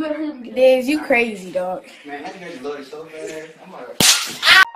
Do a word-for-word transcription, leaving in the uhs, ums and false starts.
You better hurry up. Diz, you crazy, dog. Man, I can hear the loading so bad. I'm like...